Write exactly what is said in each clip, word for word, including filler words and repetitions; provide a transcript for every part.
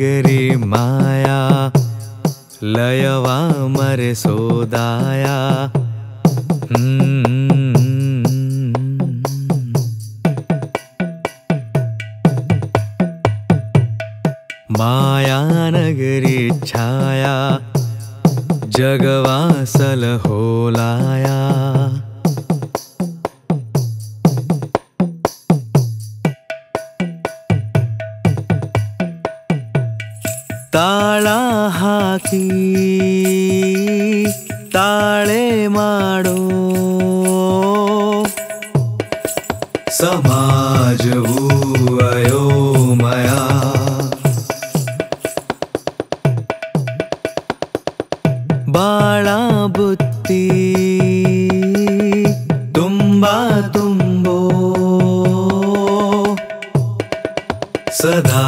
नगरी माया लयवा मरे सोदाया। माया नगरी छाया जगवासल हो लाया। ताला हाकी ताळे माडो समाजवू अयोमय। बाळा बुत्ती तुम्बा तुम्बो सदा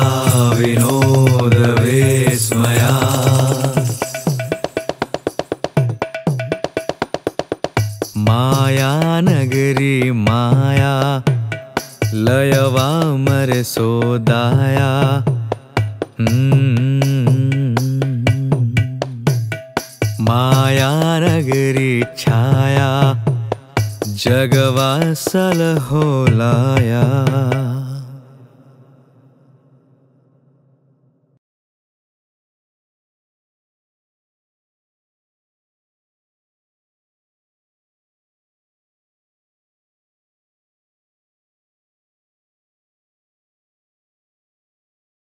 विनोद विस्मया। माया नगरी माया लयवा मरे सोदाया। माया नगरी छाया जगवासल हो लाया।